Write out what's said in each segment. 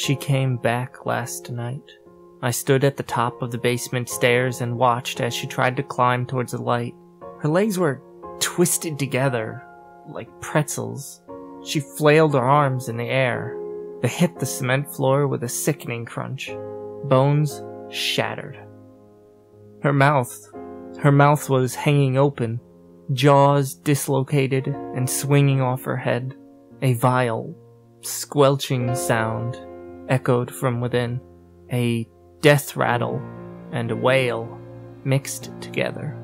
She came back last night. I stood at the top of the basement stairs and watched as she tried to climb towards the light. Her legs were twisted together, like pretzels. She flailed her arms in the air. They hit the cement floor with a sickening crunch. Bones shattered. Her mouth was hanging open, jaws dislocated and swinging off her head. A vile, squelching sound echoed from within. A death rattle and a wail mixed together.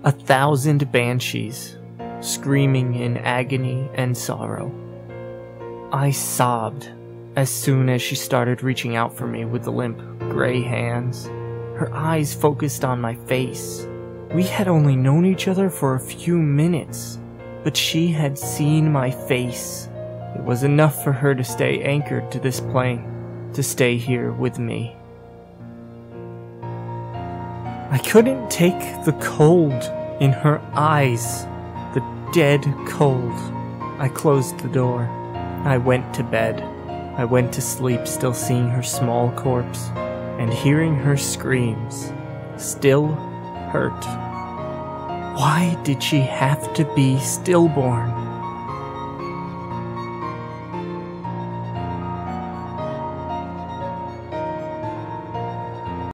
1,000 banshees, screaming in agony and sorrow. I sobbed as soon as she started reaching out for me with the limp, gray hands. Her eyes focused on my face. We had only known each other for a few minutes, but she had seen my face. It was enough for her to stay anchored to this plane, to stay here with me. I couldn't take the cold in her eyes, the dead cold. I closed the door. I went to bed. I went to sleep still seeing her small corpse and hearing her screams, still hurt. Why did she have to be stillborn?